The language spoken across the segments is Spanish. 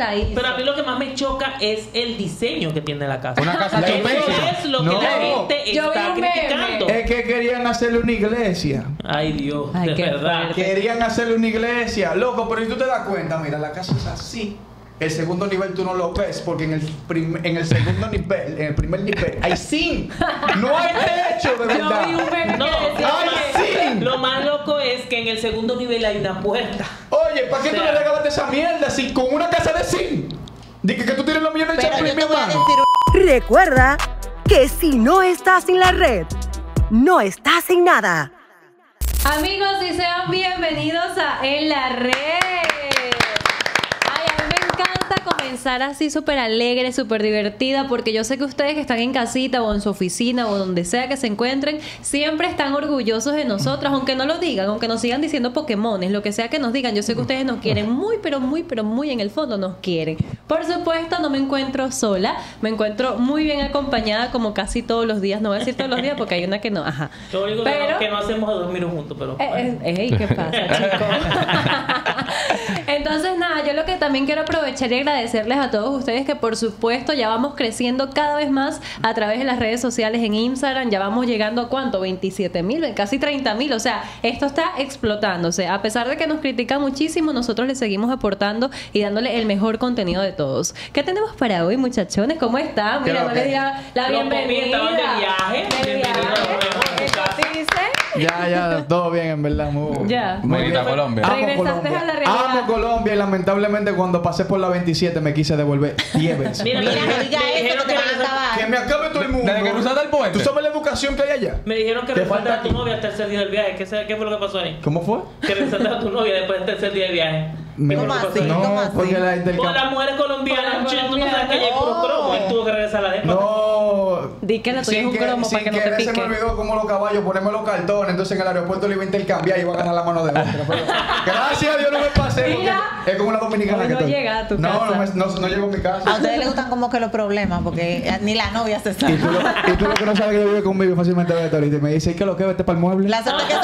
la hizo. Pero a mí lo que más me choca es el diseño que tiene la casa. Una casa chopecha. Eso es lo que la gente está criticando. Es que querían hacerle una iglesia. Ay, Dios, de verdad. Querían hacerle una iglesia. Loco, pero si tú te das cuenta, mira, la casa es así. El segundo nivel tú no lo ves, porque en el segundo nivel, en el primer nivel, hay zinc. No hay techo, de verdad. No, lo más loco es que en el segundo nivel hay una puerta. Oye, ¿para qué tú le regalaste esa mierda si con una casa de zinc? Dije que tú tienes los millones de champles en mi mano. Recuerda que si no estás en la red, no estás en nada. Amigos, y sean bienvenidos a En la Red. Comenzar así súper alegre, súper divertida, porque yo sé que ustedes que están en casita o en su oficina o donde sea que se encuentren, siempre están orgullosos de nosotras, aunque no lo digan, aunque nos sigan diciendo Pokémones, lo que sea que nos digan, yo sé que ustedes nos quieren muy, pero muy, pero muy en el fondo nos quieren. Por supuesto, no me encuentro sola, me encuentro muy bien acompañada como casi todos los días, no voy a decir todos los días porque hay una que no, ajá. Yo digo pero, que no hacemos a dormir juntos, pero... ey, ¿qué pasa, chicos? Entonces, nada, yo lo que también quiero aprovechar y agradecerles a todos ustedes que por supuesto ya vamos creciendo cada vez más a través de las redes sociales en Instagram, ya vamos llegando a ¿cuánto? 27.000, casi 30.000, o sea, esto está explotándose, a pesar de que nos critican muchísimo, nosotros les seguimos aportando y dándole el mejor contenido de todos. ¿Qué tenemos para hoy, muchachones? ¿Cómo están? Mira, no les di la bienvenida. Ya, todo bien, en verdad. Muy bien, Colombia. Regresaste a la realidad. Amo Colombia y lamentablemente cuando pasé por la 27 me quise devolver 10 veces. Mira, no digas eso, que me acabe todo el mundo. Desde que cruzaste el puente. ¿Tú sabes la educación que hay allá? Me dijeron que regresaste a tu novia hasta el tercer día del viaje. ¿Qué fue lo que pasó ahí? ¿Cómo fue? Que regresaste a tu novia después del tercer día del viaje. ¿Cómo así? No, porque las mujeres colombianas, tú no sabes que ella es puro cromo. Él tuvo que regresar a la después. No. Di que la tuya es un cromo para que no te pique. Se me olvidó como los caballos, ponerme los cartones. Entonces en el aeropuerto lo iba a intercambiar y iba a ganar la mano de otra. Gracias a Dios no me pasé porque es como una dominicana que estoy. No llega a tu casa. No llego a mi casa. A ustedes les gustan como que los problemas porque ni la novia se sabe. Y tú lo que no sabes que yo vivo conmigo fácilmente de ahorita y me dice que lo que vete para el mueble. La suerte que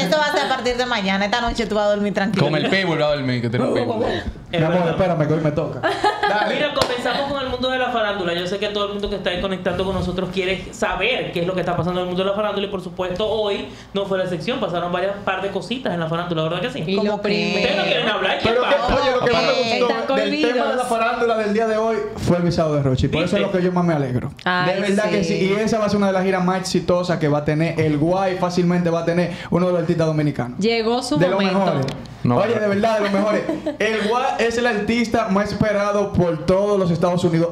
esto va a ser a partir de mañana. Esta noche tú vas a dormir tranquilo. Con el paypal va a dormir. Mi amor, espérame que hoy me toca. Dale. Mira, comenzamos con el mundo de la farándula. Yo sé que todo el mundo que está ahí conectando con nosotros quiere saber qué es lo que está pasando en el mundo de la farándula. Y por supuesto, hoy no fue la excepción. Pasaron varias par de cositas en la farándula, ¿verdad que sí? Y lo primero. Ustedes no quieren hablar. Pero oye, lo que más me gustó del tema de la farándula del día de hoy fue el visado de Rochy. Por eso es lo que yo más me alegro. Ay, de verdad que sí. Y esa va a ser una de las giras más exitosas que va a tener el Guay. Fácilmente va a tener uno de los artistas dominicanos. Llegó su momento. De los mejores. Oye, de verdad, de los mejores. El Guay es el artista más esperado por todos los Estados Unidos,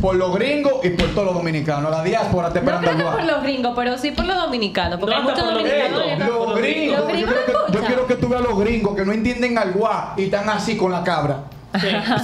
por los gringos y por todos los dominicanos. La diáspora está esperando el Guay. No creo que por los gringos, pero sí por los dominicanos, porque hay muchos dominicanos. Los gringos. Yo quiero que tú veas a los gringos que no entienden al Guay y están así con la cabra.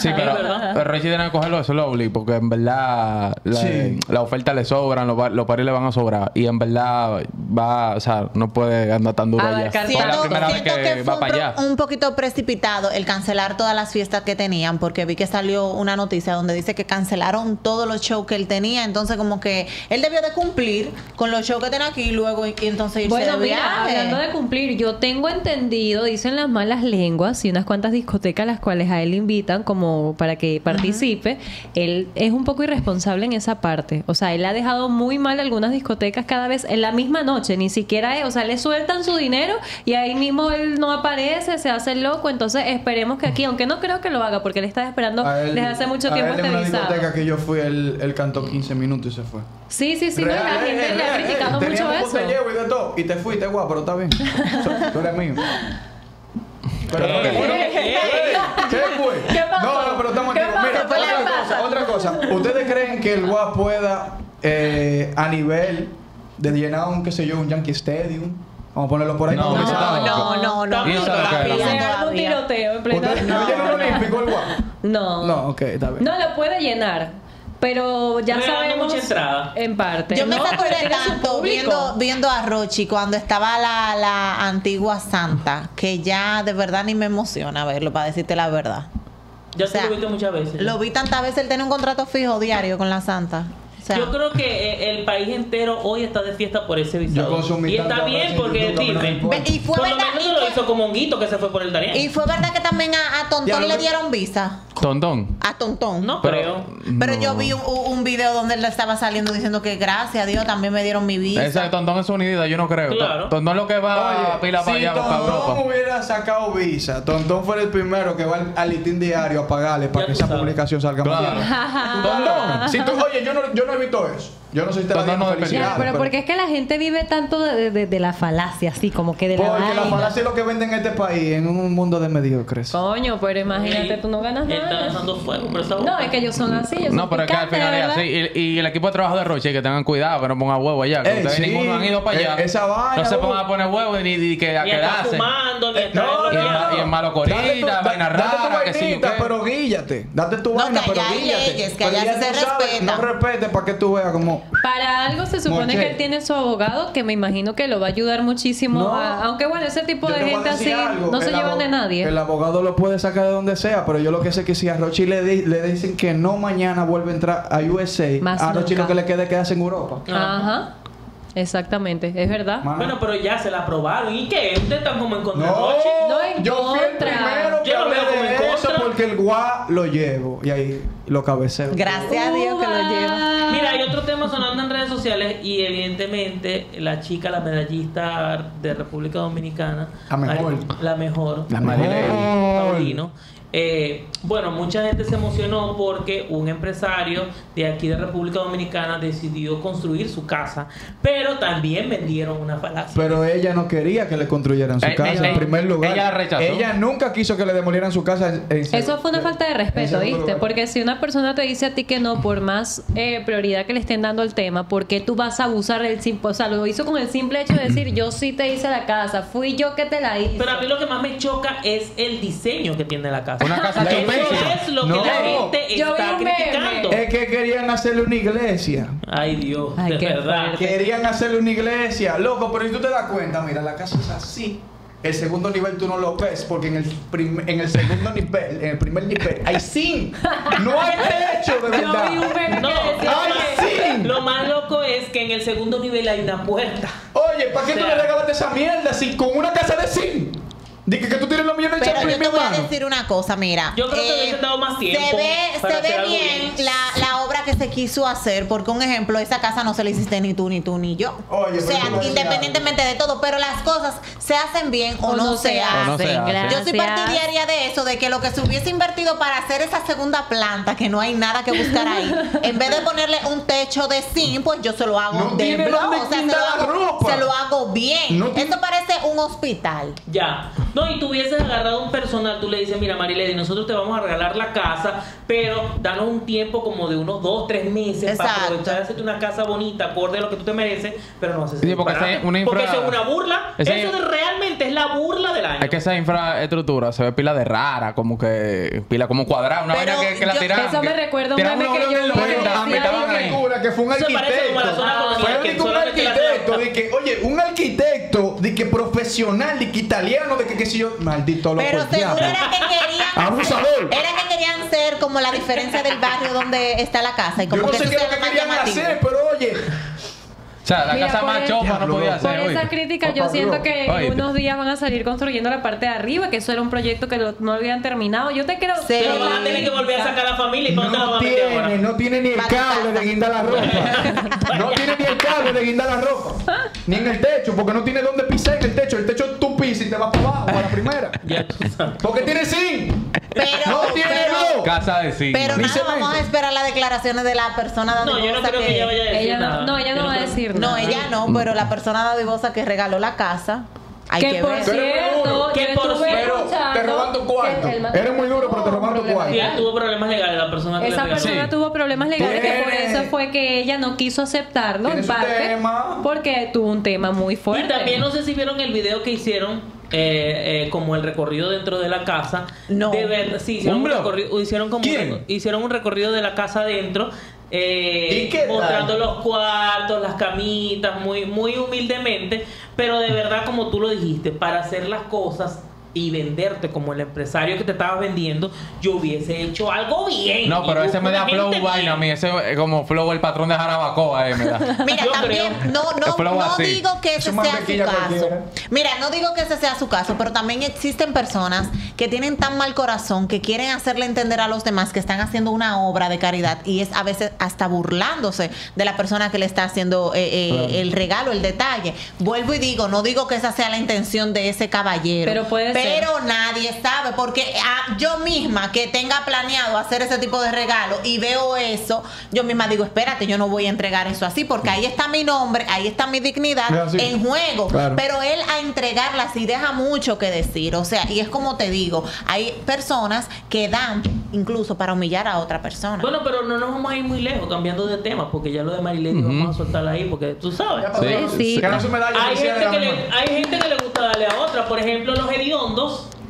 Sí, pero Rochy tiene que cogerlo slowly porque en verdad la oferta le sobran, los paris le van a sobrar y en verdad va, o sea, no puede andar tan duro allá. Siento que fue un poquito precipitado el cancelar todas las fiestas que tenían porque vi que salió una noticia donde dice que cancelaron todos los shows que él tenía, entonces como que él debió de cumplir con los shows que tenía aquí y luego y entonces irse de viaje. Mira, hablando de cumplir, yo tengo entendido, dicen las malas lenguas y unas cuantas discotecas las cuales a él invita como para que participe. Él es un poco irresponsable en esa parte, o sea, él ha dejado muy mal algunas discotecas cada vez en la misma noche, ni siquiera es, o sea, le sueltan su dinero y ahí mismo él no aparece, se hace loco, entonces esperemos que aquí, aunque no creo que lo haga porque él está esperando desde hace mucho tiempo este visado. En una discoteca que yo fui, él cantó 15 minutos y se fue. Sí, real, no, la gente le ha criticado mucho eso. Te llevo y de todo, y te fuiste, guau, pero está bien, tú eres mío. Pero no le fueron. ¿Qué fue? ¿Qué pasó? No, pero estamos en vivo. Mira, otra cosa. ¿Ustedes creen que el Guay pueda, a nivel de llenar un, qué sé yo, un Yankee Stadium? Vamos a ponerlo por ahí. No. Un tiroteo en pleno. ¿No llena un olímpico el Guay? No. No, ok, está bien. No lo puede llenar. Pero ya sabemos en parte. Yo me saco de tanto viendo a Rochy cuando estaba la antigua Santa, que ya de verdad ni me emociona verlo, para decirte la verdad. Ya se lo viste muchas veces. Lo vi tantas veces, él tiene un contrato fijo diario con la Santa. O sea, yo creo que el país entero hoy está de fiesta por ese visado. Y está bien porque dime. Y fue por verdad, lo menos lo hizo como honguito que se fue por el Darién. Y fue verdad que también a Tontón le dieron visa. Tontón. A Tontón. No creo. Pero no. Yo vi un video donde él estaba saliendo diciendo que gracias a Dios también me dieron mi visa. Exacto, Tontón es una idea, yo no creo. Claro. Tontón lo que va a pila para allá, para Europa. Si Tontón hubiera sacado visa, Tontón fue el primero que va al Listín Diario a pagarle para que esa publicación salga más. Tontón, si tú, oye, yo no he visto eso. Yo no soy terapeuta. No, pero porque es que la gente vive tanto de la falacia, así como que de la vaina. Porque la falacia es lo que venden en este país, en un mundo de mediocres. Coño, pero imagínate, tú no ganas nada. Está lanzando fuego, pero está bueno. No, es que ellos son así. Ellos no, son pero es que al final es así. Y el equipo de trabajo de Rochy, que tengan cuidado, que no pongan huevo allá. Que ustedes ninguno han ido para allá. Esa vaina. No se pongan a poner huevo ni que a quedarse. Y en malo corita, vaina rara, que sí. Pero guíllate. Date tu vaina, pero guíllate. Que allá se respeta. No respete para que tú veas como. Para algo se supone que él tiene su abogado, que me imagino que lo va a ayudar muchísimo. No, aunque bueno, ese tipo de gente así algo. No se llevan de nadie. El abogado lo puede sacar de donde sea, pero yo lo que sé es que si a Rochy le dicen que no mañana vuelve a entrar a USA, más a Rochy lo que le quede quedarse en Europa. Ajá. Exactamente, es verdad. Mano. Bueno, pero ya se la aprobaron. ¿Y qué? ¿Ustedes están como en contra de Rochy? No, en yo contra. Fui el primero que yo lo veo como en contra. Porque el guá lo llevo. Y ahí lo cabeceo. Gracias a Dios que lo llevo. Mira, hay otro tema sonando en redes sociales. Y evidentemente, la chica, la medallista de República Dominicana. La mejor. La mejor. Paulino. Bueno, mucha gente se emocionó porque un empresario de aquí de República Dominicana decidió construir su casa, pero también vendieron una falacia. Pero ella no quería que le construyeran su casa en primer lugar. Ella rechazó. Ella nunca quiso que le demolieran su casa. Eso fue una falta de respeto, ¿viste? Porque si una persona te dice a ti que no, por más prioridad que le estén dando al tema, ¿por qué tú vas a abusar del simple? O sea, lo hizo con el simple hecho de decir, yo sí te hice la casa, fui yo que te la hice. Pero a mí lo que más me choca es el diseño que tiene la casa. Una casa chupésica. Eso es lo que la gente está criticando. Es que querían hacerle una iglesia. Ay, Dios, de verdad. Querían hacerle una iglesia. Loco, pero si tú te das cuenta, mira, la casa es así. El segundo nivel tú no lo ves, porque en el primer nivel, hay zinc. No hay techo, de verdad. Lo más loco es que en el segundo nivel hay una puerta. Oye, ¿para qué tú le regalaste esa mierda si con una casa de zinc? Dije que tú tienes los millones de chapas. Pero yo te voy a decir una cosa, mira. Yo creo que te hubiesen dado más tiempo. Se ve bien la obra que se quiso hacer, porque un ejemplo, esa casa no se la hiciste ni tú, ni tú, ni yo. Oye, o sea, independientemente de todo, pero las cosas se hacen bien o no se hacen. Yo soy partidaria de eso, de que lo que se hubiese invertido para hacer esa segunda planta, que no hay nada que buscar ahí, en vez de ponerle un techo de zinc, pues yo se lo hago de blog. O sea, se lo hago bien. Esto parece un hospital. Ya. No, y tú hubieses agarrado un personal, tú le dices, mira, Marilady, nosotros te vamos a regalar la casa, pero danos un tiempo como de unos 2 o 3 meses. Exacto. Para aprovechar de hacerte una casa bonita, acorde a lo que tú te mereces, pero no haces porque eso es una burla. Eso realmente es la burla del año. Es que esa infraestructura se ve pila de rara, como que pila como cuadrada, una vaina que la tiraron. Eso me recuerda un meme que yo vi, que fue un arquitecto. Oye, un arquitecto de que profesional, de que italiano, de que si yo, maldito loco. Pero seguro era que querían abusador. Era que querían ser como la diferencia del barrio donde está la casa. Y como yo no sé qué era que querían hacer, pero oye. O sea, la casa más chopa no podía hacer. Por esa crítica yo siento que unos días van a salir construyendo la parte de arriba, que eso era un proyecto que no habían terminado. Yo te creo. Pero van a tener que volver a sacar a la familia. No tiene ni el cable de guindar la ropa. No tiene ni el cable de guindar la ropa. Ni en el techo, porque no tiene dónde pisar en el techo. El techo tú pisas y te vas para abajo, a la primera. Porque tiene zinc. No tiene luz. Casa de zinc. Pero nada, vamos a esperar las declaraciones de la persona dando. No, yo no creo que ella vaya a decir nada. No, ella no va a decir. No, ella no, pero la persona dadivosa que regaló la casa. Hay que por ver. Cierto, que por cierto, te roban tu cuarto. Eres muy duro, pero te roban tu cuarto. Y tuvo problemas legales la persona que esa le persona sí. Tuvo problemas legales, que por eso fue que ella no quiso aceptarlo en parte, porque tuvo un tema muy fuerte. Y también no sé si vieron el video que hicieron. Como el recorrido dentro de la casa. No. De verdad, sí, hicieron un recorrido de la casa adentro. Mostrando los cuartos, las camitas, muy humildemente. Pero de verdad, como tú lo dijiste, para hacer las cosas y venderte como el empresario que te estabas vendiendo, yo hubiese hecho algo bien. No, pero ese me da flow vaina a mí. Ese es como flow el patrón de Jarabacoa. Me da. Mira, yo también creo, no digo que ese sea su caso. Cualquiera. Mira, no digo que ese sea su caso, pero también existen personas que tienen tan mal corazón que quieren hacerle entender a los demás que están haciendo una obra de caridad y es a veces hasta burlándose de la persona que le está haciendo el regalo, el detalle. Vuelvo y digo, no digo que esa sea la intención de ese caballero. Pero puede ser. Pero nadie sabe, porque yo misma que tenga planeado hacer ese tipo de regalo y veo eso, yo misma digo, espérate, yo no voy a entregar eso así, porque ahí está mi nombre, ahí está mi dignidad en juego. Claro. Pero él a entregarla así deja mucho que decir. O sea, y es como te digo, hay personas que dan incluso para humillar a otra persona. Bueno, pero no nos vamos a ir muy lejos, cambiando de tema, porque ya lo de Marilene vamos a soltarla ahí, porque tú sabes. Sí. Hay gente que le gusta darle a otra. Por ejemplo, los hediondos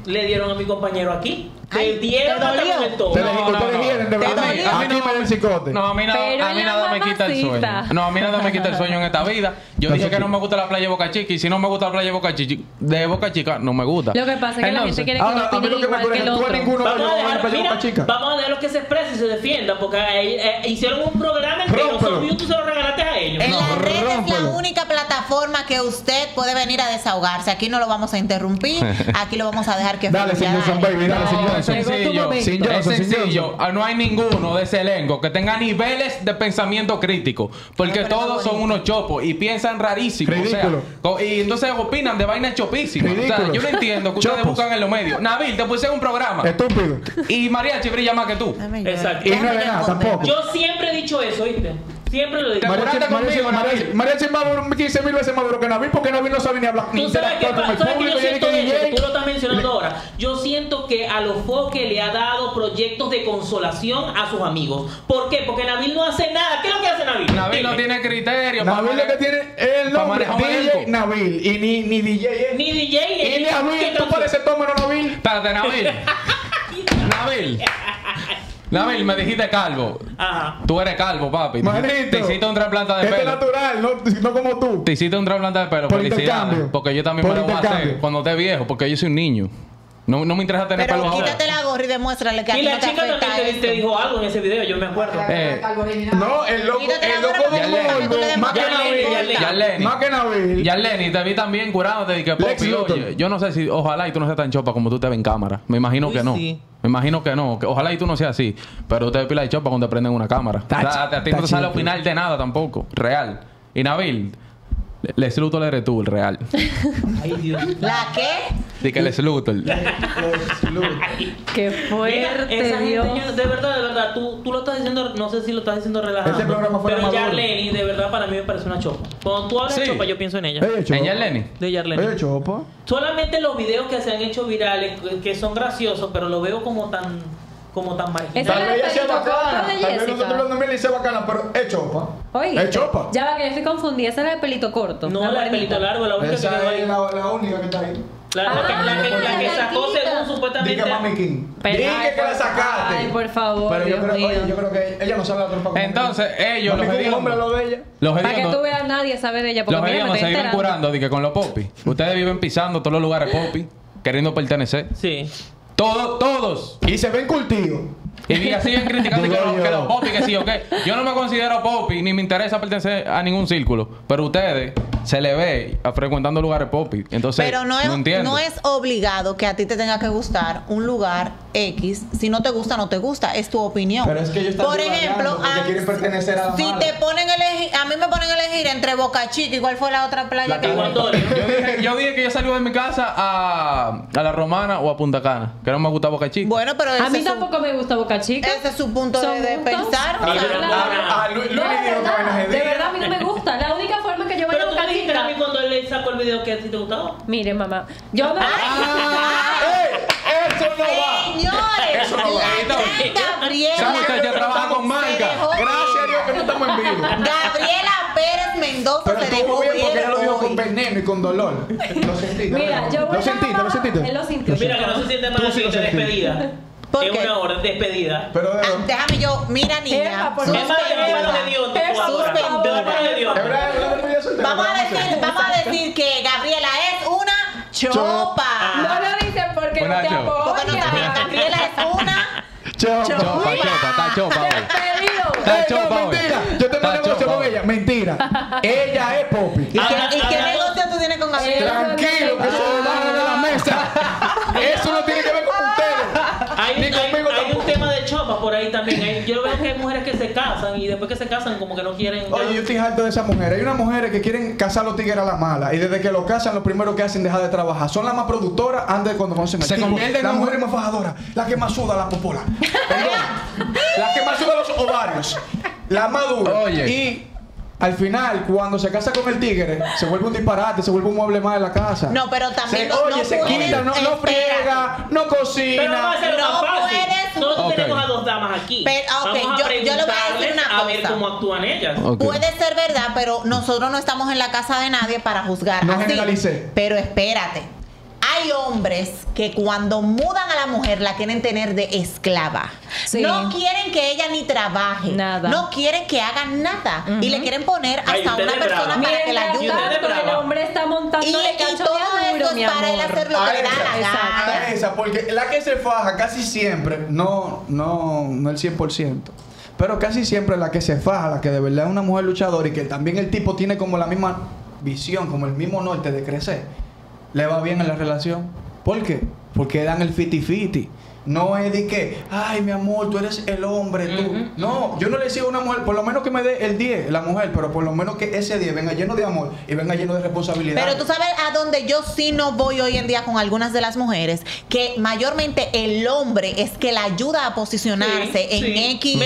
le dieron a mi compañero aquí. Ay, a mí nada me quita el sueño en esta vida. Yo dije que no me gusta la playa de Boca Chica, y si no me gusta la playa de Boca Chica, no me gusta. Lo que pasa es que la gente quiere que vamos a dejar los que se expresen y se defiendan, porque hicieron un programa en que nosotros YouTube se lo regalaste a ellos. En la red es la única plataforma que usted puede venir a desahogarse. Aquí no lo vamos a interrumpir, aquí lo vamos a dejar que dale, Johnson Baby, dale, señor. Es sencillo, no hay ninguno de ese elenco que tenga niveles de pensamiento crítico, porque todos son unos chopos y piensan rarísimo, o sea, y entonces opinan de vainas chopísimas. O sea, yo no entiendo que ustedes buscan en los medios. Nabil, te puse un programa estúpido y Mariachi brilla más que tú. Exacto. Y no nada, tampoco. Yo siempre he dicho eso, ¿viste? Siempre lo digo. Mariachi es más duro, 15.000 veces más duro que Nabil, porque Nabil no sabe ni hablar. Tú sabes que tú lo estás mencionando ahora. Yo siento que a los Foques le ha dado proyectos de consolación a sus amigos. ¿Por qué? Porque Nabil no hace nada. ¿Qué es lo que hace Nabil? Nabil no tiene criterio. Nabil lo que tiene es el nombre DJ Nabil. Y ni DJ es. Ni DJ es. Y Nabil, tú pareces tómero, Nabil. Espérate, Nabil. Nabil. Nabil, me dijiste calvo. Ajá. Tú eres calvo, papi. Manito, te hiciste un trasplante de pelo. Es natural, no como tú. Te hiciste un trasplante de pelo. Felicidades. Porque yo también me lo voy a hacer cuando esté viejo, porque yo soy un niño. No me interesa tener pelo. Quítate la gorra y demuéstrale que a ti no te afecta. Y la chica también te dijo algo en ese video, yo me acuerdo. No, el loco de Más que Nabil. Yailin, te vi también curado. Te dije, papi, oye, yo no sé si, ojalá y tú no seas tan chopa como tú te ves en cámara. Me imagino que no. Me imagino que no, que ojalá y tú no seas así. Pero ustedes pila de chopa cuando te prenden una cámara. A ti no te sale opinar de nada tampoco. Real. Y Nabil, Les Luthor eres tú, el real. Ay, Dios. ¿La qué? Sí, que Les Luthor. Qué fuerte, Dios. Gente, de verdad, tú lo estás diciendo, no sé si lo estás diciendo relajado. Este programa fue pero Yailin, de verdad, para mí me parece una chopa. Cuando tú hablas de chopa, yo pienso en ella. ¿En Yailin? De Yailin. ¿Es chopa? Solamente los videos que se han hecho virales, que son graciosos, pero lo veo como tan... marginal. Tal vez ella sea bacana, tal vez nosotros lo nombramos y sea bacana, pero es chopa. Oye, es chopa. Ya va, que yo estoy confundida. Esa era el pelito corto. No, la del pelito largo, la única esa que ahí. La única que está ahí. La que sacó según supuestamente. Diga, Mami King. Dije que la sacaste. Ay, por favor. Pero yo creo que ella no sabe la tropa. Entonces, ellos, los hediondos. Para que tú veas, nadie sabe de ella. Los hediondos se viven curando con los popis. Ustedes viven pisando todos los lugares popis, queriendo pertenecer. Sí. Todos. Y se ven cultivos. Y así ven criticando que los popis, que sí, ok. Yo no me considero popi, ni me interesa pertenecer a ningún círculo. Pero ustedes se le ve frecuentando lugares popis. Entonces, pero no es obligado que a ti te tenga que gustar un lugar X. Si no te gusta, no te gusta. Es tu opinión. Pero es que ellos están a mí me ponen a elegir entre Boca Chica y cuál fue la otra playa que yo dije que yo salí de mi casa a La Romana o a Punta Cana. Que no me gusta Boca Chica. Bueno, pero a mí tampoco me gusta Boca Chica. Ese es su punto de pensar. De verdad, a mí no me gusta. La única forma que yo voy a Boca Chica. A mí cuando él sacó el video que a ti te gustaba. Mire, mamá. Yo me... ¡Eso no va! ¡Señores! ¡Eso no va! Gabriela ya trabaja con marca. Gracias a Dios que no estamos en vivo. Gabriela Pérez Mendoza. Pero estuvo bien porque ella lo dijo con veneno y con dolor. Lo sentiste. Mira, yo voy lo sentiste. Mira, que no se siente mal así, te despedida. Es una hora de despedida. Pero déjame yo, mira, niña. Vamos a decir que Gabriela es una chopa. No lo dicen buena, Chopa. Gabriela es una... Chopa, está chopa hoy. Está chopa hoy. Mentira, yo tengo negocio con ella. Mentira. Ella es Poppy. ¿Y qué negocio tú tienes con Gabriela? Tranquilo, que eso lo bajo de la mesa. Eso no tiene que ver con ustedes. Ni conmigo tampoco. Tema de chopa por ahí también. Yo veo que hay mujeres que se casan y después que se casan como que no quieren... Oye, yo estoy harto de esas mujeres. Hay unas mujeres que quieren casar a los tigres a la mala y desde que los casan lo primero que hacen es dejar de trabajar. Son las más productoras antes de cuando conocen el tipo. Se convierten en mujeres más fajadoras, las que más suda la popola. Perdón. Las que más suda los ovarios. La más dura. Oye. Y... al final, cuando se casa con el tigre, se vuelve un disparate, se vuelve un mueble más de la casa. No, pero también se, oye, no se quita, no friega, no cocina. Pero vamos a hacerlo más fácil. Nosotros tenemos a dos damas aquí. Pero, okay, vamos a preguntarles a ver cómo actúan ellas. Okay. Puede ser verdad, pero nosotros no estamos en la casa de nadie para juzgar. No generalice. Pero espérate. Hay hombres que cuando mudan a la mujer la quieren tener de esclava. Sí. No quieren que ella ni trabaje. Nada. No quieren que haga nada. Y le quieren poner hasta una persona para que la ayude. El hombre está montando y todo esto es para él hacer lo que le da la gana. Porque la que se faja casi siempre, no el 100%. Pero casi siempre la que se faja, la que de verdad es una mujer luchadora y que también el tipo tiene como la misma visión, como el mismo norte de crecer, le va bien en la relación. ¿Por qué? Porque dan el fiti-fiti. No es de que, ay, mi amor, tú eres el hombre, tú. No, yo no le sigo a una mujer, por lo menos que me dé el 10, la mujer, pero por lo menos que ese 10 venga lleno de amor y venga lleno de responsabilidad. Pero tú sabes a dónde yo sí no voy hoy en día con algunas de las mujeres, que mayormente el hombre es que la ayuda a posicionarse en X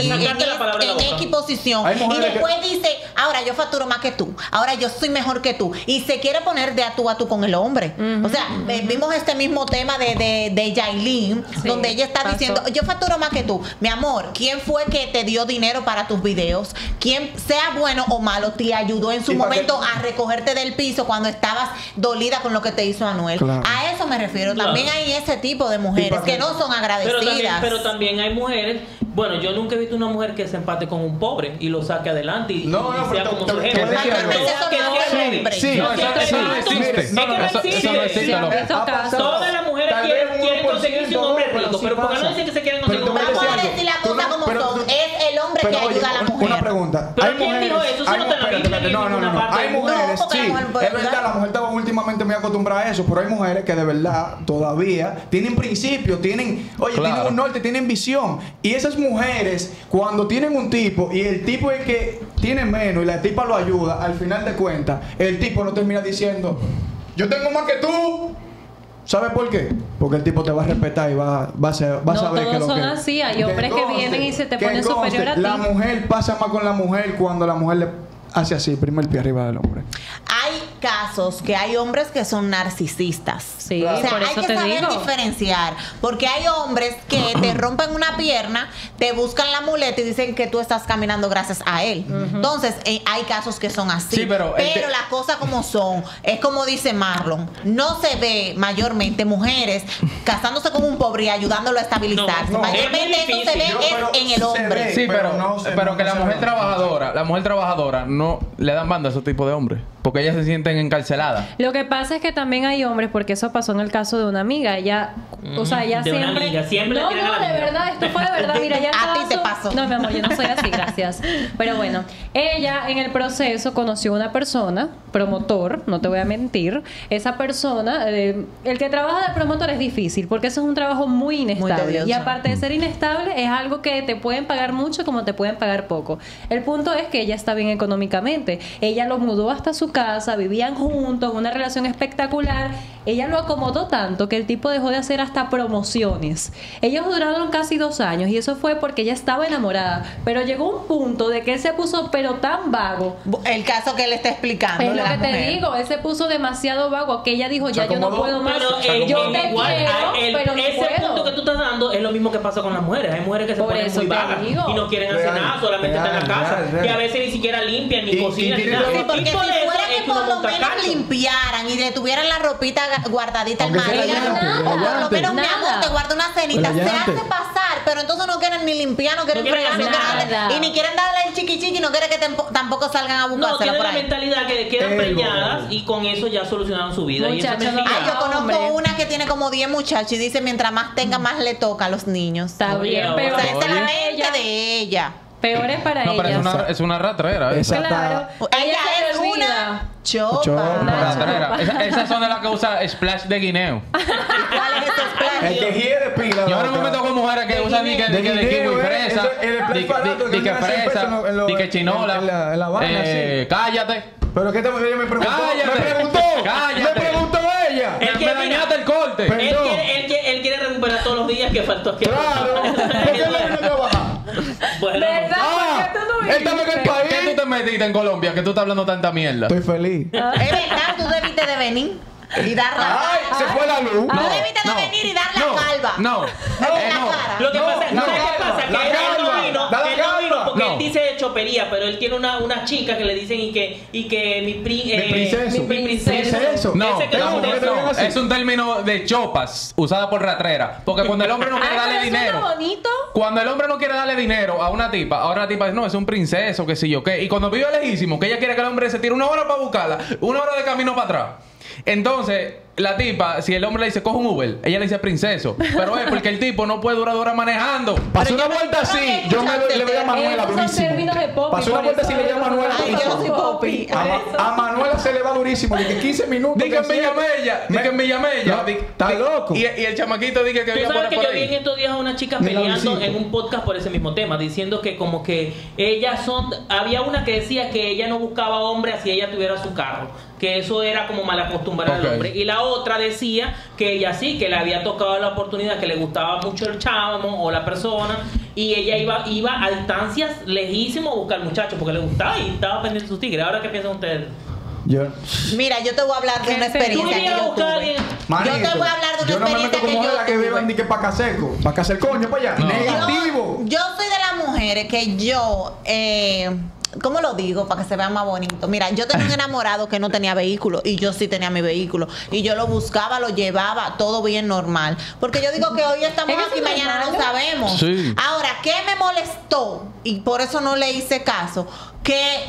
posición. Y después dice, ahora yo facturo más que tú, ahora yo soy mejor que tú. Y se quiere poner de a tú con el hombre. O sea, vimos este mismo tema de Yailin, donde ella está diciendo, yo facturo más que tú. Mi amor, ¿quién fue que te dio dinero para tus videos? ¿Quién, sea bueno o malo, te ayudó en su momento a recogerte del piso cuando estabas dolida con lo que te hizo Anuel? Claro. A eso me refiero. Claro. También hay ese tipo de mujeres que no son agradecidas. Pero también hay mujeres, bueno, yo nunca he visto una mujer que se empate con un pobre y lo saque adelante y sea como su jefe. Todas las mujeres quieren conseguirse un hombre rico. Pero ¿por qué no dicen que se quieren conseguir un hombre rico? Vamos a decir las cosas como son. Es el hombre que ayuda a la mujer. Una pregunta. ¿Pero quién dijo eso? Si no te lo dicen en ninguna parte. Hay mujeres, sí. Es verdad, la mujer estaba últimamente muy acostumbrada a eso, pero hay mujeres que de verdad todavía tienen principios, tienen, oye, tienen un norte, tienen visión. Y esas mujeres, cuando tienen un tipo y el tipo es que tiene menos y la tipa lo ayuda, al final de cuentas, el tipo no termina diciendo, yo tengo más que tú. ¿Sabes por qué? Porque el tipo te va a respetar y va a saber que lo que... No, todos son así. Hay hombres que vienen y se te ponen superior a ti. La mujer pasa más con la mujer cuando la mujer le hace así, primer pie arriba del hombre. Hay casos que hay hombres que son narcisistas. Sí, claro. O sea, por eso hay que saber diferenciar. Porque hay hombres que te rompen una pierna, te buscan la muleta y dicen que tú estás caminando gracias a él. Entonces, hay casos que son así. Sí, pero las cosas como son, es como dice Marlon, no se ve mayormente mujeres casándose con un pobre y ayudándolo a estabilizarse. Mayormente eso se ve en el hombre. Sí, pero que la mujer trabajadora no le dan banda a ese tipo de hombres porque ellas se sienten encarceladas. Lo que pasa es que también hay hombres, porque eso pasó en el caso de una amiga. Ella, o sea, ella siempre de verdad, esto fue de verdad. Mira, ya a ti te pasó. No, mi amor, yo no soy así, gracias. Pero bueno, ella en el proceso conoció una persona, promotor, no te voy a mentir. Esa persona, el que trabaja de promotor es difícil porque eso es un trabajo muy inestable. Muy y aparte de ser inestable, es algo que te pueden pagar mucho como te pueden pagar poco. El punto es que ella está bien económicamente. Ella lo mudó hasta su casa, vivían juntos, una relación espectacular. Ella lo acomodó tanto que el tipo dejó de hacer hasta promociones. Ellos duraron casi 2 años y eso fue porque ella estaba enamorada. Pero llegó un punto de que él se puso pero tan vago. El caso que él está explicando. Es lo que te digo, él se puso demasiado vago que ella dijo, ya yo no puedo más. Yo te quiero, pero no puedo. Ese punto que tú estás dando es lo mismo que pasa con las mujeres. Hay mujeres que se ponen muy vagas y no quieren hacer nada, solamente están en la casa. Y a veces ni siquiera limpian. Ni cocina, ni nada. Porque si fuera que por lo menos limpiaran y le tuvieran la ropita guardadita al marido, por lo menos, mi amor, te guarda una cenita, se hace pasar, pero entonces no quieren ni limpiar, no quieren fregar, y ni quieren darle el chiqui chiqui, no quiere que tampoco salgan a buscarse. No, tiene la mentalidad que quedan preñadas y con eso ya solucionaron su vida. Yo conozco una que tiene como 10 muchachos y dice mientras más tenga, más le toca a los niños. Está bien, pero esa es la mente de ella. Peor es para ella. No, pero es una ratrera. Esa. Claro. Ella es una chopa. Esas son de las que usa splash de guineo. ¿Cuál es ese splash? El que hiere pila. Yo ahora me meto con mujeres que usan ni que kiwi fresa, ni que fresa, ni que chinola. Cállate. Pero que esta mujer me preguntó. Cállate. Me preguntó ella. El que me dañaste el corte. Él quiere recuperar todos los días que faltó aquí. Claro. ¿Por qué le vino a trabajar? Bueno, estamos en el país. ¿Qué tú te metiste en Colombia? Que tú estás hablando tanta mierda. Estoy feliz. Es verdad, tú debiste de venir y dar la calva. Ay, se fue la luz. No, debiste de venir y dar la calva. Lo que pasa es que él no vino porque él dice chopería, pero él tiene una chica que le dicen y que mi princesa. No, es un término de chopas usada por ratrera, porque cuando el hombre no quiere darle dinero, cuando el hombre no quiere darle dinero a una tipa, ahora la tipa dice, no, es un princeso, qué sé yo qué, y cuando vive lejísimo, que ella quiere que el hombre se tire una hora para buscarla, una hora de camino para atrás. Entonces, la tipa, si el hombre le dice, coge un Uber, ella le dice princeso. Pero es porque el tipo no puede durar manejando. Pasó una vuelta así, yo le voy a Manuel a durísimo. Pasó una vuelta así, le llamo a Manuel a durísimo. A Manuel se le va durísimo, dije 15 minutos. Dije en Villamella, está loco. Y el chamaquito dije que viene por ahí. ¿Tú sabes que yo vi en estos días a una chica peleando en un podcast por ese mismo tema, diciendo que como que ellas son... Había una que decía que ella no buscaba hombre si ella tuviera su carro, que eso era como mal acostumbrar al hombre. Y la otra decía que ella sí, que le había tocado la oportunidad, que le gustaba mucho el chamo o la persona, y ella iba a distancias lejísimo a buscar muchachos porque le gustaba y estaba pendiente de sus tigres. ¿Ahora qué piensan ustedes? Mira, yo te voy a hablar de una experiencia que yo tuve. Yo te voy a hablar de una experiencia que yo tuve. Yo no me meto como la que beban ni que pa' caseco, pa' hacer coño para allá. No. Negativo. Yo soy de las mujeres que yo... ¿Cómo lo digo para que se vea más bonito? Mira, yo tenía un enamorado que no tenía vehículo y yo sí tenía mi vehículo. Y yo lo buscaba, lo llevaba, todo bien normal. Porque yo digo que hoy estamos aquí y mañana no sabemos. Sí. Ahora, ¿qué me molestó? Y por eso no le hice caso. Que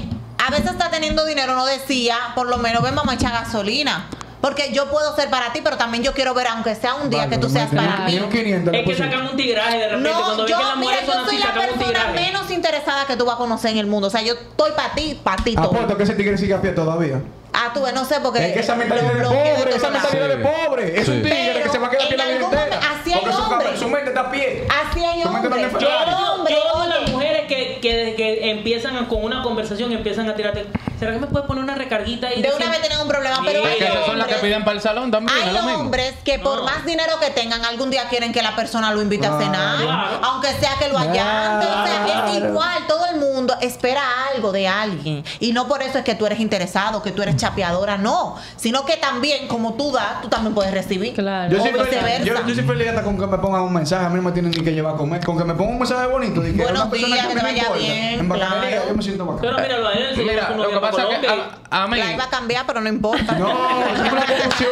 a veces está teniendo dinero, no decía, por lo menos ven mamá a echar gasolina. Porque yo puedo ser para ti, pero también yo quiero ver, aunque sea un día, que tú seas para mí. Es que sacan un tigraje de repente. No, yo soy la persona menos interesada que tú vas a conocer en el mundo. O sea, yo estoy para ti, para ti. Apuesto que ese tigre sigue a pie todavía. Ah, tú, no sé, porque... Es que esa mentalidad de pobre, es un tigre que se va a quedar a pie la vida entera. Así hay hombres. Su mente está a pie. Así hay hombres. Yo de las mujeres que empiezan con una conversación, empiezan a tirarte... ¿Será que me puedes poner una recarguita? Y de una vez tienen un problema, pero hay hombres, son las que piden para el salón también. Hay hombres que por más dinero que tengan, algún día quieren que la persona lo invite a cenar, aunque sea que lo allante. O sea, es igual, todo el mundo espera algo de alguien. Y no por eso es que tú eres interesado, que tú eres chapeadora, no. Sino que también, como tú das, tú también puedes recibir. Claro. Yo soy feliz hasta con que me pongan un mensaje. A mí no me tienen ni que llevar a comer. Con que me pongan un mensaje bonito. Buenos días, que te vaya bien. Yo me siento bacán. Pero mira, lo la iba a cambiar, pero no importa. No, es una confusión.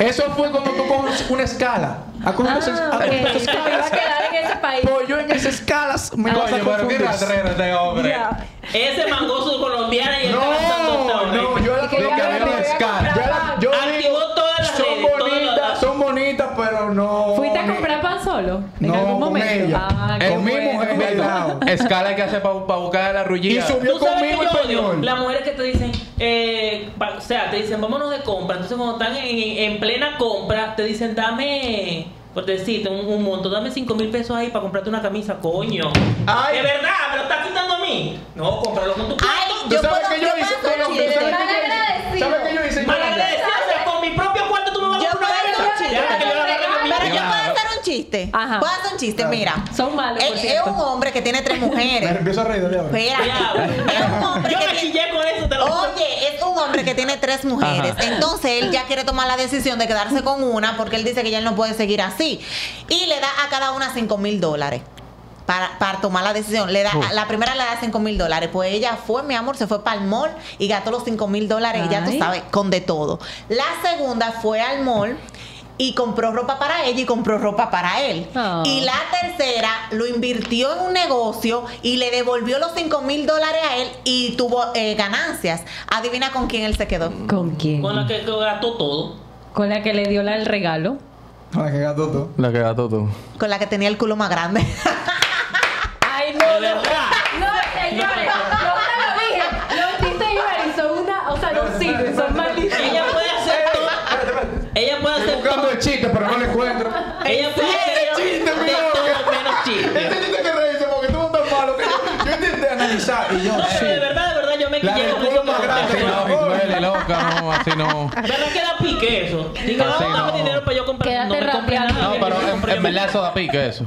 Eso fue cuando tú coges una escala. Va a quedar en ese país. Pues yo en esas escalas me vas a confundir. Ese mangoso colombiano y el no, yo la que una escala. Yo digo, son bonitas, pero no. ¿Fuiste a comprar pan solo? En algún momento. Con mi mujer. Escala que hace para buscar la rullilla. Y subió conmigo el peñón. Las mujeres que te dicen, o sea, te dicen, vámonos de compra. Entonces, cuando están en plena compra, te dicen, dame, por decirte, un monto, dame 5,000 pesos ahí para comprarte una camisa, coño. Ay. De verdad, me lo estás quitando a mí. No, cómpralo con tu cuerpo. ¿Tú sabes qué yo hice? ¿Sabes qué yo hice? Con mi propio cuarto tú me vas a comprar chiste. Ajá. ¿Puedo hacer un chiste? Mira. Son malos. Es un hombre que tiene 3 mujeres. Me empiezo a reír de ahora. Yo me chillé con eso. Oye, es un hombre que tiene 3 mujeres. Ajá. Entonces él ya quiere tomar la decisión de quedarse con una porque él dice que ya él no puede seguir así. Y le da a cada una $5,000. Para tomar la decisión. La primera le da $5,000. Pues ella fue, mi amor, se fue para el mall y gastó los $5,000. Y ya tú sabes, con de todo. La segunda fue al mall y compró ropa para ella y compró ropa para él. Oh. Y la tercera lo invirtió en un negocio y le devolvió los $5,000 a él y tuvo ganancias. Adivina con quién él se quedó. ¿Con quién? Con la que gastó todo. Con la que le dio el regalo. Con la que gastó todo. La que gastó todo. Con la que tenía el culo más grande. Ay, no, no, no, señores. Chiste, pero no le encuentro. Ella puede hacer chiste, mi amor. Este chiste que reíste porque tú no estás malo. Que yo intenté analizar y yo. No, pero de verdad, yo me quillé con eso. No, me duele, loca, no, así no. ¿Verdad que da pique eso? Digo, no, dame dinero para yo comprar. No me compré nada. No, pero en verdad eso da pique eso.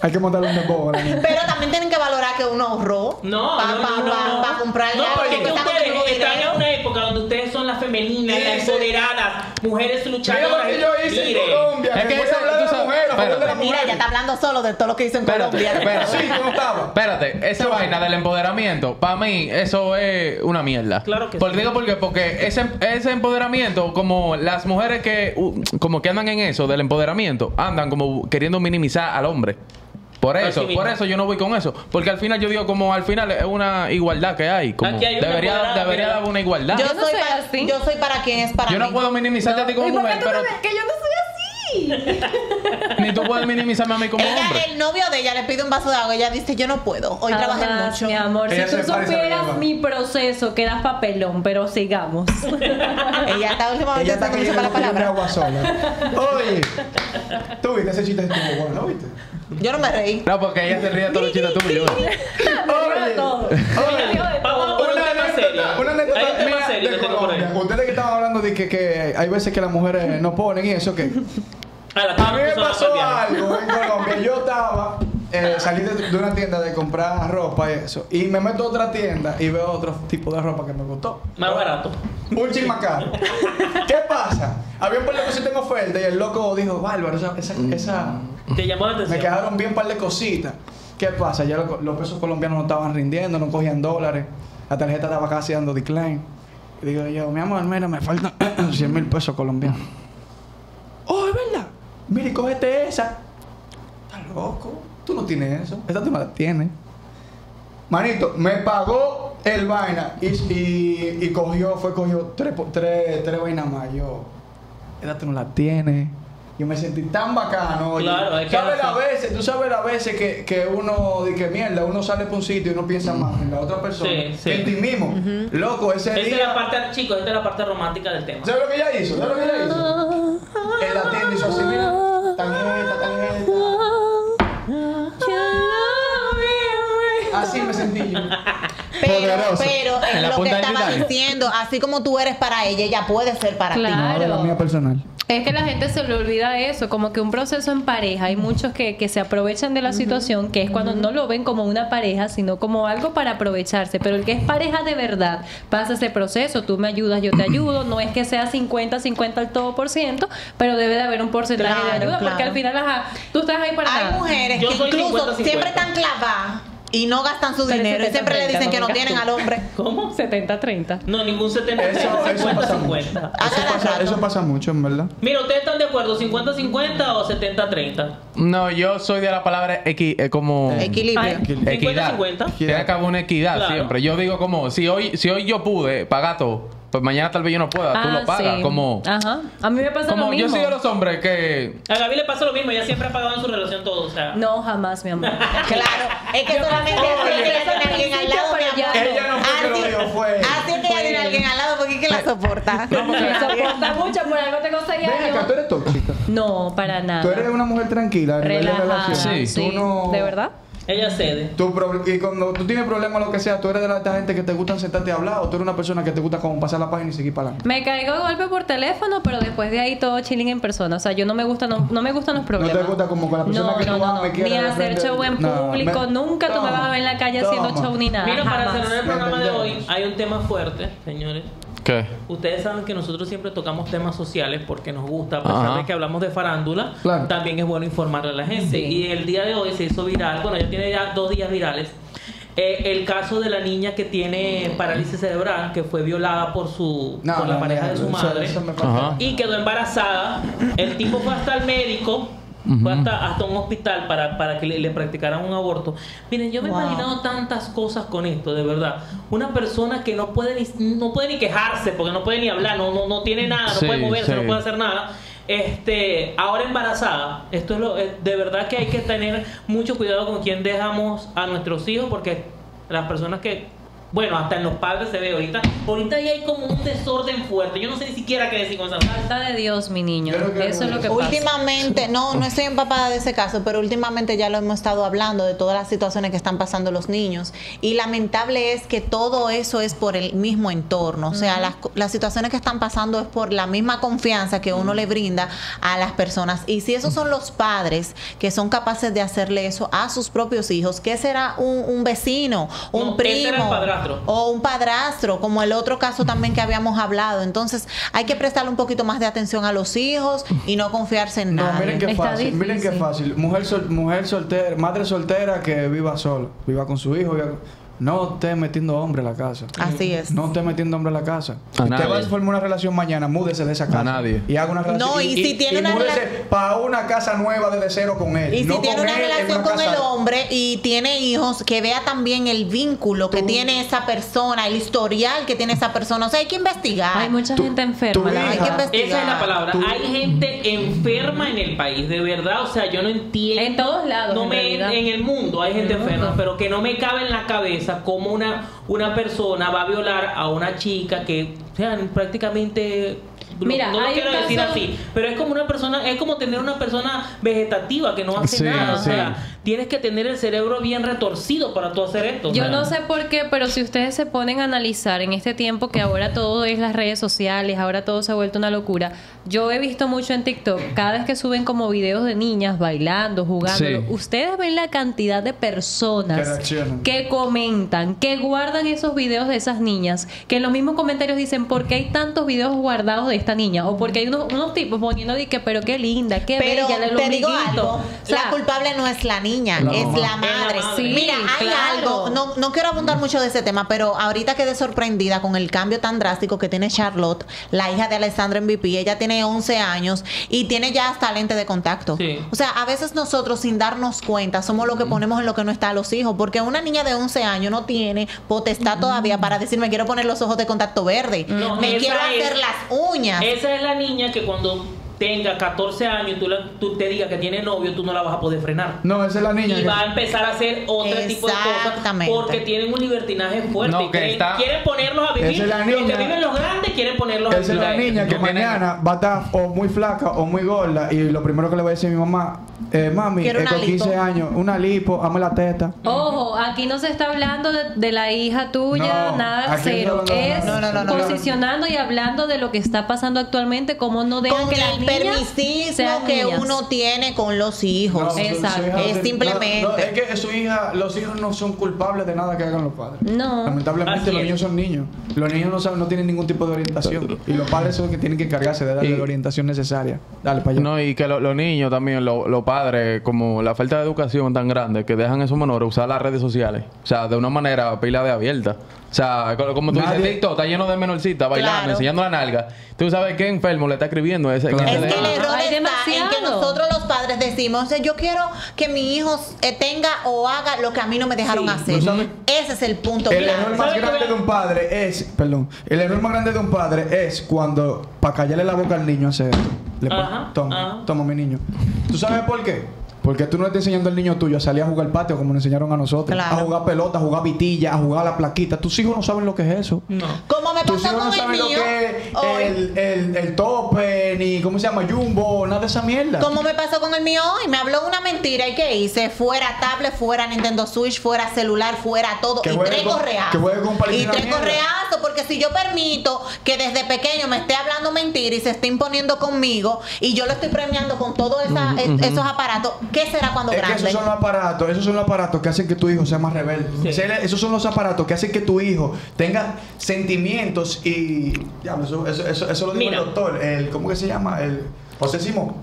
Hay que montar un depósito. Pero también tienen que valorar que uno ahorró. No, para comprar. No, porque ustedes están en una época donde ustedes son las femeninas, las empoderadas, mujeres luchadoras. Es que esa habla de la mujer, espérate. Mira, ya está hablando solo de todo lo que hizo en Colombia. Espérate, sí, no estaba. Espérate, esa vaina del empoderamiento, para mí eso es una mierda. Claro que sí. Digo porque ese empoderamiento, como las mujeres que como que andan en eso del empoderamiento, andan como queriendo minimizar al hombre. Por eso yo no voy con eso. Porque al final yo digo, como al final es una igualdad que hay. Como hay debería haber una igualdad. Yo no soy así. Yo soy para quien es para mí. Yo no puedo minimizarte a ti como mujer, pero... Que yo no soy así. Ni tú puedes minimizarme a mí como hombre. El novio de ella le pide un vaso de agua y ella dice, yo no puedo. Hoy trabajé mucho. Mi amor, si tú supieras mi proceso, quedas papelón, pero sigamos. Ella está últimamente está con para la palabra. Agua sola. Oye, tú viste ese chiste estuvo bueno, ¿no viste? Yo no me reí. No, porque ella se ríe todos los chistes tuyos. Una anécdota. Ustedes que estaban hablando de que hay veces que las mujeres no ponen y eso, ¿qué? A mí me pasó algo en Colombia. Yo estaba, salí de una tienda de comprar ropa y eso. Y me meto a otra tienda y veo otro tipo de ropa que me gustó. Más barato. Un chin más caro. ¿Qué pasa? Había un par de cositas en oferta y el loco dijo, bárbaro, esa ¿te llamó la atención? Me quedaron bien un par de cositas. ¿Qué pasa? Ya los pesos colombianos no estaban rindiendo, no cogían dólares. La tarjeta estaba casi dando decline. Y digo yo, mi amor, mira, me faltan 100,000 pesos colombianos. Oh, es verdad. Mire, cógete esa. Estás loco. Tú no tienes eso. Esta tú me la tienes. Manito, me pagó el vaina. Y cogió tres vainas más. Yo, esta tú no la tienes. Yo me sentí tan bacano. Claro, oye, tú sabes a veces que uno dice, mierda, uno sale por un sitio y uno piensa más en la otra persona. Sí. En ti mismo. Loco, esta es la parte, chicos, esta es la parte romántica del tema. ¿Sabes lo que ella hizo? En la tienda hizo así, mira. Tarjeta. Así me sentí yo. Pero es lo que estaba diciendo. Así como tú eres para ella, ella puede ser para ti. No, la mía personal. Es que la gente se le olvida eso, como que un proceso en pareja. Hay muchos que se aprovechan de la situación, que es cuando no lo ven como una pareja, sino como algo para aprovecharse. Pero el que es pareja de verdad pasa ese proceso. Tú me ayudas, yo te ayudo. No es que sea 50-50 al todo por ciento, pero debe de haber un porcentaje de ayuda, porque al final, ajá, tú estás ahí para nada. Hay mujeres que incluso siempre están clavadas y no gastan su dinero. 70, y siempre 30, le dicen que no tienen al hombre. ¿Cómo? 70-30. No, ningún 70-30. Eso pasa mucho, en verdad. Mira, ¿ustedes están de acuerdo? ¿50-50 o 70-30? No, yo soy de la palabra equilibrio. 50-50. Tiene que haber una equidad siempre. Yo digo como, si hoy yo pude pagar todo, pues mañana tal vez yo no pueda. Tú lo pagas. Sí. Como... Ajá. A mí me pasa lo mismo. Yo soy de los hombres que... A Gaby le pasa lo mismo. Ella siempre ha pagado en su relación todo. O sea... No, jamás, mi amor. Claro. Es que solamente tiene alguien al lado, mi amor. Ella no fue que lo dijo, fue... Así que ella tiene alguien al lado porque es que la soporta. No, porque la soporta mucho. Por algo te conseguía yo. Venga, ¿tú eres tóxica? No, para nada. Tú eres una mujer tranquila. Relajada. Sí. ¿De verdad? Ella cede. Y cuando tú tienes problemas, lo que sea, tú eres de la gente que te gusta sentarte a hablar, o tú eres una persona que te gusta como pasar la página y seguir para adelante. Me caigo de golpe por teléfono, pero después de ahí todo chilling en persona. O sea, yo no me gustan los problemas. No te gusta como con la persona que tú vas, me quieres. Ni hacer show en público, nunca tú me vas a ver en la calle haciendo show ni nada. Mira, para cerrar el programa de hoy, hay un tema fuerte, señores. ¿Qué? Ustedes saben que nosotros siempre tocamos temas sociales porque nos gusta, a pesar de que hablamos de farándula, también es bueno informarle a la gente. Y el día de hoy se hizo viral, bueno, ya tiene 2 días virales, El caso de la niña que tiene parálisis cerebral, que fue violada por su por la pareja de su madre y quedó embarazada. El tipo fue hasta el médico, fue hasta un hospital para que le practicaran un aborto. Miren, yo me he imaginado tantas cosas con esto, de verdad. Una persona que no puede ni quejarse, porque no puede ni hablar, no tiene nada, no puede moverse, no puede hacer nada. Ahora embarazada. Esto es de verdad que hay que tener mucho cuidado con quién dejamos a nuestros hijos, porque las personas que, bueno, hasta en los padres se ve ahorita ya hay como un desorden fuerte. Yo no sé ni siquiera qué decir con esa falta de Dios, mi niño. Eso es lo que pasa. Últimamente, no estoy empapada de ese caso, pero últimamente ya lo hemos estado hablando, de todas las situaciones que están pasando los niños. Y lamentable es que todo eso es por el mismo entorno. O sea, las situaciones que están pasando es por la misma confianza que uno le brinda a las personas. Y si esos son los padres que son capaces de hacerle eso a sus propios hijos, ¿qué será un vecino, un primo? O un padrastro, como el otro caso también que habíamos hablado. Entonces hay que prestarle un poquito más de atención a los hijos y no confiarse en nada. Miren qué fácil, miren qué fácil. Mujer soltera, madre soltera que viva sola, viva con su hijo. No esté metiendo hombre a la casa. Así es. No esté metiendo hombre a la casa. Si usted va a formar una relación mañana, múdese de esa casa. A nadie. Y haga una relación. No, y si tiene una relación. Múdese para una casa nueva desde cero con él. Y si tiene una relación con el hombre y tiene hijos, que vea también el vínculo que tiene esa persona, el historial que tiene esa persona. O sea, hay que investigar. Hay mucha gente enferma. Hay que investigar. Esa es la palabra. Hay gente enferma en el país, de verdad. O sea, yo no entiendo. En todos lados. En el mundo hay gente enferma, pero que no me cabe en la cabeza como una persona va a violar a una chica que, o sea, prácticamente... Mira, no lo quiero decir así, pero es como una persona, es como tener una persona vegetativa que no hace nada. O sea, tienes que tener el cerebro bien retorcido para tú hacer esto. Yo no sé por qué, pero si ustedes se ponen a analizar en este tiempo que ahora todo es las redes sociales, ahora todo se ha vuelto una locura. Yo he visto mucho en TikTok, cada vez que suben como videos de niñas bailando, jugando, ustedes ven la cantidad de personas que comentan, que guardan esos videos de esas niñas, que en los mismos comentarios dicen, ¿por qué hay tantos videos guardados de esta niña? O porque hay unos tipos poniendo de que, pero qué linda, qué bella, te digo algo, o sea, la culpable no es la niña, es la madre. Mira, hay algo, no quiero abundar mucho de ese tema, pero ahorita quedé sorprendida con el cambio tan drástico que tiene Charlotte, la hija de Alessandra MVP. Ella tiene 11 años y tiene ya hasta lente de contacto. O sea, a veces nosotros sin darnos cuenta somos lo que ponemos en lo que no está a los hijos, porque una niña de 11 años no tiene potestad todavía para decir, me quiero poner los ojos de contacto verde, me quiero hacer las uñas. Esa es la niña que cuando tenga 14 años y tú te digas que tiene novio, tú no la vas a poder frenar. No, esa es la niña. Y va a empezar a hacer otro tipo de cosas porque tienen un libertinaje fuerte. No, quieren ponerlos a vivir. Los que viven los grandes quieren ponerlos a vivir. Esa es la niña que mañana va a estar o muy flaca o muy gorda. Y lo primero que le voy a decir a mi mamá, mami, con 15 años, una lipo, ame la teta. Ojo, aquí no se está hablando de la hija tuya, nada, cero. Es posicionando y hablando de lo que está pasando actualmente, cómo no dejan que las niñas permisivo que uno tiene con los hijos. Exacto. Es simplemente. No, es que su hija, los hijos no son culpables de nada que hagan los padres. No. Lamentablemente los niños son niños. Los niños no saben, no tienen ningún tipo de orientación. Y los padres son los que tienen que encargarse de darle la orientación necesaria. Dale para allá. No, y que los niños también, los padres, como la falta de educación tan grande que dejan esos menores usar las redes sociales, o sea, de una manera pila de abierta. O sea, como tú dices, TikTok está lleno de menorcitas bailando, enseñando la nalga. Tú sabes qué enfermo le está escribiendo ese. Es que el error está en que nosotros los padres decimos, yo quiero que mi hijo tenga o haga lo que a mí no me dejaron hacer. Ese es el punto. El error más grande de un padre es, el error más grande de un padre es cuando, para callarle la boca al niño, hace esto. Toma mi niño. ¿Tú sabes por qué? Porque tú no le estás enseñando al niño tuyo a salir a jugar al patio como nos enseñaron a nosotros. A jugar pelota, a jugar vitilla, a jugar a la plaquita. Tus hijos no saben lo que es eso. Como me pasó tus hijos con no saben lo que es el tope, ni cómo se llama, Jumbo, nada de esa mierda. Como me pasó con el mío hoy. Me habló una mentira. ¿Y qué hice? Fuera tablet, fuera Nintendo Switch, fuera celular, fuera todo. Y tres correazos. Y tres correazos. Porque si yo permito que desde pequeño me esté hablando mentira y se esté imponiendo conmigo, y yo lo estoy premiando con todos esos aparatos, ¿qué será cuando grande? Que esos son los aparatos que hacen que tu hijo sea más rebelde. Esos son los aparatos que hacen que tu hijo tenga sentimientos y... eso lo dijo el doctor, ¿cómo que se llama? El José Simón.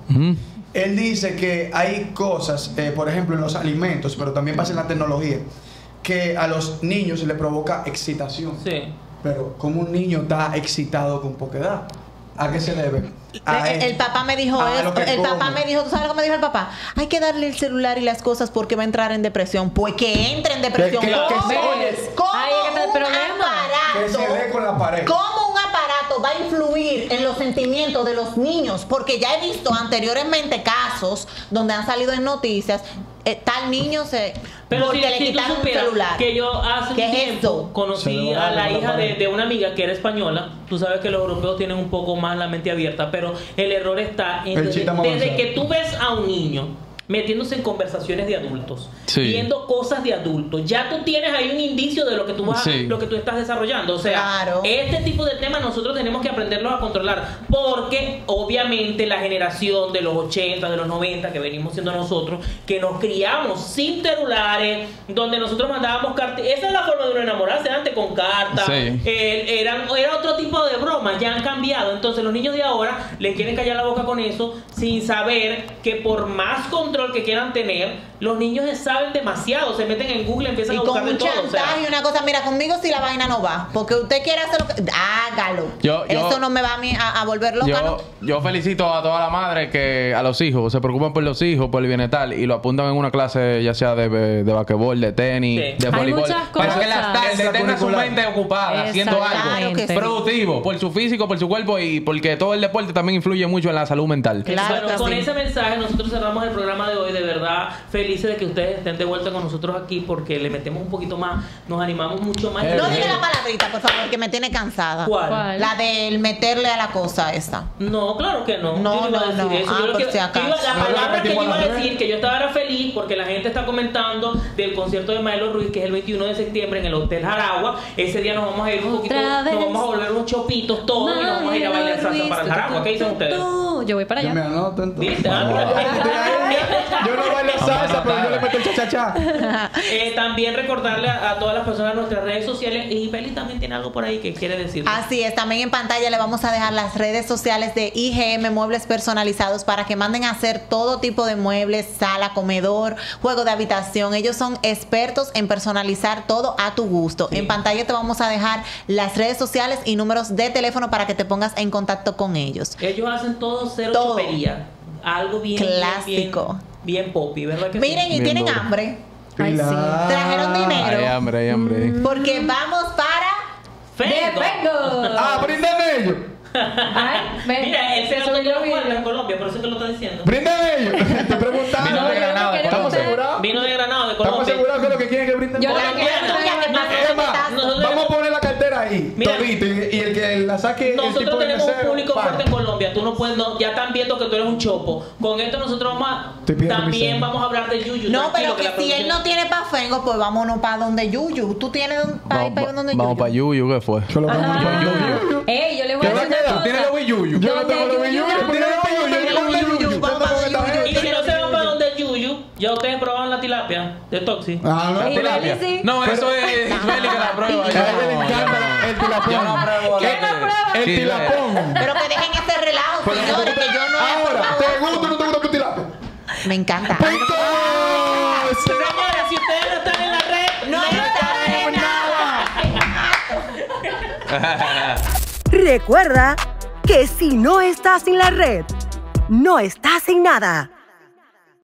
Él dice que hay cosas, por ejemplo, en los alimentos, pero también pasa en la tecnología, que a los niños le provoca excitación. Sí. Pero ¿cómo un niño está excitado con poquedad? ¿A qué se debe? El papá me dijo eso. El papá me dijo, ¿tú sabes lo que me dijo el papá? Hay que darle el celular y las cosas porque va a entrar en depresión. Pues que entre en depresión. ¿Cómo un aparato va a influir en los sentimientos de los niños? Porque ya he visto anteriormente casos donde han salido en noticias, tal niño se... Pero si le quitaron un celular. Que yo hace un tiempo conocí a la hija de una amiga que era española. Tú sabes que los europeos tienen un poco más la mente abierta, pero el error está en desde que tú ves a un niño metiéndose en conversaciones de adultos, sí, viendo cosas de adultos, ya tú tienes ahí un indicio de lo que tú vas, sí, lo que tú estás desarrollando. O sea, claro, este tipo de temas nosotros tenemos que aprenderlos a controlar, porque obviamente la generación de los 80, de los 90, que venimos siendo nosotros, que nos criamos sin celulares, donde nosotros mandábamos cartas, esa es la forma de uno enamorarse antes, con cartas, sí, era otro tipo de broma, ya han cambiado. Entonces los niños de ahora les quieren callar la boca con eso, sin saber que por más control que quieran tener, los niños saben demasiado, se meten en Google, empiezan a buscar de todo. Y con un chantaje y una cosa, mira, conmigo si la vaina no va, porque usted quiere hacer lo que... Hágalo. Eso no me va a mí a volver loca, yo, ¿no? Yo felicito a toda la madre que a los hijos, se preocupan por los hijos, por el bienestar, y lo apuntan en una clase, ya sea de basquetbol, de tenis, sí, de voleibol. Para que las tardes tengan su mente ocupada, haciendo algo productivo, sí, por su físico, por su cuerpo, y porque todo el deporte también influye mucho en la salud mental. Claro, bueno, con ese mensaje nosotros cerramos el programa de hoy. De verdad, felices de que ustedes estén de vuelta con nosotros aquí, porque le metemos un poquito más, nos animamos mucho más. No diga la palabrita, por favor, que me tiene cansada. ¿Cuál? La del meterle a la cosa esa. No, claro que no. No, no, no. La palabra que yo iba a decir, que yo estaba era feliz, porque la gente está comentando del concierto de Maelo Ruiz, que es el 21 de septiembre en el Hotel Jaragua. Ese día nos vamos a ir un poquito, nos vamos a volver unos chopitos todos y nos vamos a ir a bailar salsa para el Jaragua. ¿Qué dicen ustedes? Yo voy para allá. Me anoto entonces. Yo no bailo salsa, pero yo le meto el cha-cha-cha. También recordarle a todas las personas en nuestras redes sociales. Y Beli también tiene algo por ahí que quiere decir. Así es, también en pantalla le vamos a dejar las redes sociales de IGM Muebles Personalizados para que manden a hacer todo tipo de muebles, sala, comedor, juego de habitación. Ellos son expertos en personalizar todo a tu gusto. Sí. En pantalla te vamos a dejar las redes sociales y números de teléfono para que te pongas en contacto con ellos. Ellos hacen todo cero chupería. Algo bien clásico. Bien popi, ¿verdad? Que miren, sí, y tienen duro hambre. Ay, sí. Trajeron dinero. Hay hambre, hay hambre. Porque vamos para... ¡Fengo! ¡Ah, bríndame ellos! Mira, ese otro yo lo en Colombia, por eso te lo está diciendo. ¡Bríndame ellos! Te preguntaba. Vino de Granada, ¿estamos seguros? Vino de Granada, de Colombia. ¿Estamos seguros que lo que quieren que brindemos? Yo la quiero. Vamos a poner la cartera ahí. Todito. Y el que la saque... Nosotros tenemos un público fuerte en Colombia. Tú no puedes... Ya están viendo que tú eres un chopo. Con esto nosotros vamos a... También vamos a hablar de Yuyu. No, pero que si él no tiene pa' Fengo, pues vámonos para donde Yuyu. ¿Tú tienes para ir para donde Yuyu? Vamos para Yuyu, ¿qué fue? Yo lo yo le voy a decir... Tiene la Yuyu. Yo no tengo la Yuyu. Y si no se van para donde Yuyu, ya ustedes probaron la tilapia de Toxi. Ah, no, tilapia. No, eso es Beli que la prueba. El tilapón. El tilapón. Pero que dejen este relajo, señores, que yo no. Ahora, ¿te gusta o no te gusta tu tilapia? Me encanta. Señores, si ustedes no están en la red, no saben nada. Recuerda que si no estás en la red, no estás en nada.